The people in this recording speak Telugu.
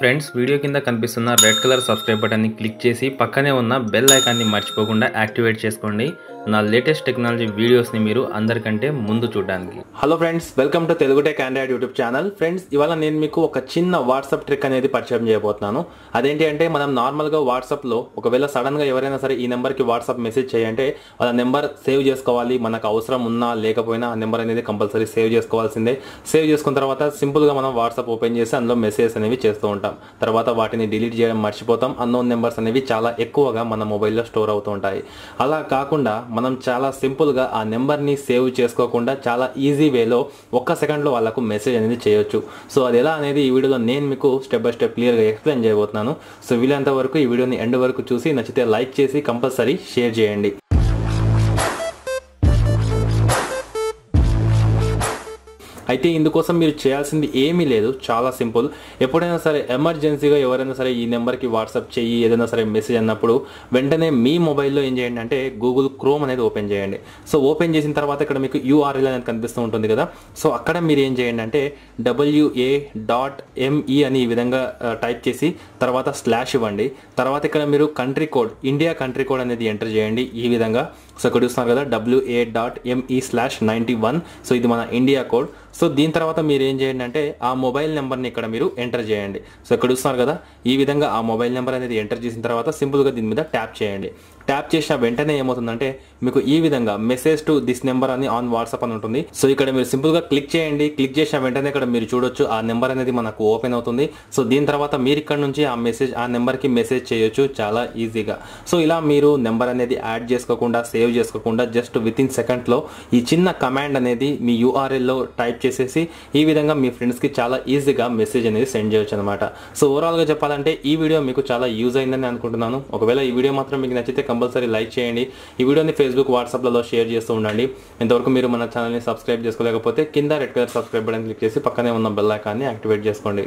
ఫ్రెండ్స్ వీడియో కింద కనిపిస్తున్న రెడ్ కలర్ సబ్స్క్రైబ్ బటన్ ని క్లిక్ చేసి పక్కనే ఉన్న బెల్ ఐకాన్ ని మర్చిపోకుండా యాక్టివేట్ చేసుకోండి నా లేటెస్ట్ టెక్నాలజీ వీడియోస్ ని మీరు అందరికంటే ముందు చూడడానికి hello friends welcome to Telugu tech Android YouTube channel friends ఇవాళ నేను మీకు ఒక చిన్న వాట్సాప్ ట్రిక్ అనేది పరిచయం చేయబోతున్నాను అదేంటి అంటే మనం నార్మల్ గా వాట్సాప్ లో ఒకవేళ సడన్ గా ఎవరైనా సరే ఈ నెంబర్ కి వాట్సాప్ మెసేజ్ చేయంటే వాళ్ళ నెంబర్ సేవ్ చేసుకోవాలి మనకు అవసరం ఉన్నా లేకపోయినా ఆ నెంబర్ అనేది కంపల్సరీ సేవ్ చేసుకోవాల్సిందే సేవ్ చేసుకున్న తర్వాత సింపుల్ గా మనం వాట్సాప్ ఓపెన్ చేసి అందులో మెసేజెస్ అనేవి చేస్తూ ఉంటాం తర్వాత వాటిని డిలీట్ చేయడం మర్చిపోతాం అన్నోన్ నెంబర్స్ అనేవి చాలా ఎక్కువగా మన మొబైల్లో స్టోర్ అవుతూ ఉంటాయి అలా కాకుండా మనం చాలా సింపుల్గా ఆ నెంబర్ని సేవ్ చేసుకోకుండా చాలా ఈజీ వేలో ఒక్క సెకండ్లో వాళ్ళకు మెసేజ్ అనేది చేయొచ్చు సో అది ఎలా అనేది ఈ వీడియోలో నేను మీకు స్టెప్ బై స్టెప్ క్లియర్గా ఎక్స్ప్లెయిన్ చేయబోతున్నాను సో వీలైనంత వరకు ఈ వీడియోని ఎండ్ వరకు చూసి నచ్చితే లైక్ చేసి కంపల్సరీ షేర్ చేయండి అయితే ఇందుకోసం మీరు చేయాల్సింది ఏమీ లేదు చాలా సింపుల్ ఎప్పుడైనా సరే ఎమర్జెన్సీగా ఎవరైనా సరే ఈ నెంబర్కి వాట్సాప్ చేయి ఏదైనా సరే మెసేజ్ అన్నప్పుడు వెంటనే మీ మొబైల్లో ఏం చేయండి అంటే గూగుల్ క్రోమ్ అనేది ఓపెన్ చేయండి సో ఓపెన్ చేసిన తర్వాత ఇక్కడ మీకు యూఆర్ఎల్ అనేది కనిపిస్తూ ఉంటుంది కదా సో అక్కడ మీరు ఏం చేయండి అంటే WA.ME అని ఈ విధంగా టైప్ చేసి తర్వాత స్లాష్ ఇవ్వండి తర్వాత ఇక్కడ మీరు country code India country code అనేది ఎంటర్ చేయండి ఈ విధంగా సో ఇక్కడ చూస్తున్నారు కదా WA.ME/91 సో ఇది మన ఇండియా కోడ్ సో దీని తర్వాత మీరు ఏం చేయండి అంటే ఆ మొబైల్ నెంబర్ని ఇక్కడ మీరు ఎంటర్ చేయండి సో ఇక్కడ చూస్తున్నారు కదా ఈ విధంగా ఆ మొబైల్ నెంబర్ అనేది ఎంటర్ చేసిన తర్వాత సింపుల్గా దీని మీద ట్యాప్ చేయండి ట్యాప్ చేసిన వెంటనే ఏమవుతుందంటే మీకు ఈ విధంగా మెసేజ్ టు దిస్ నెంబర్ అని ఆన్ వాట్సాప్ అని ఉంటుంది సో ఇక్కడ మీరు సింపుల్గా క్లిక్ చేయండి క్లిక్ చేసిన వెంటనే ఇక్కడ మీరు చూడొచ్చు ఆ నెంబర్ అనేది మనకు ఓపెన్ అవుతుంది సో దీని తర్వాత మీరు ఇక్కడ నుంచి ఆ మెసేజ్ ఆ నెంబర్కి మెసేజ్ చేయొచ్చు చాలా ఈజీగా సో ఇలా మీరు నెంబర్ అనేది యాడ్ చేసుకోకుండా సేవ్ చేసుకోకుండా జస్ట్ విత్ ఇన్ సెకండ్లో ఈ చిన్న కమాండ్ అనేది మీ యూఆర్ఎల్లో టైప్ చేసేసి ఈ విధంగా మీ ఫ్రెండ్స్కి చాలా ఈజీగా మెసేజ్ అనేది సెండ్ చేయొచ్చు అనమాట సో ఓవరాల్గా చెప్పాలంటే ఈ వీడియో మీకు చాలా యూజ్ అయిందని అనుకుంటున్నాను ఒకవేళ ఈ వీడియో మాత్రం మీకు నచ్చితే కంపల్సరీ లైక్ చేయండి ఈ వీడియోని ఫేస్బుక్ వాట్సాప్లలో షేర్ చేస్తూ ఉండండి ఇంతవరకు మీరు మన ఛానల్ని సబ్స్క్రైబ్ చేసుకోలేకపోతే కింద red colour subscribe button click చేసి పక్కనే ఉన్న బెల్ ఐకాన్ని యాక్టివేట్ చేసుకోండి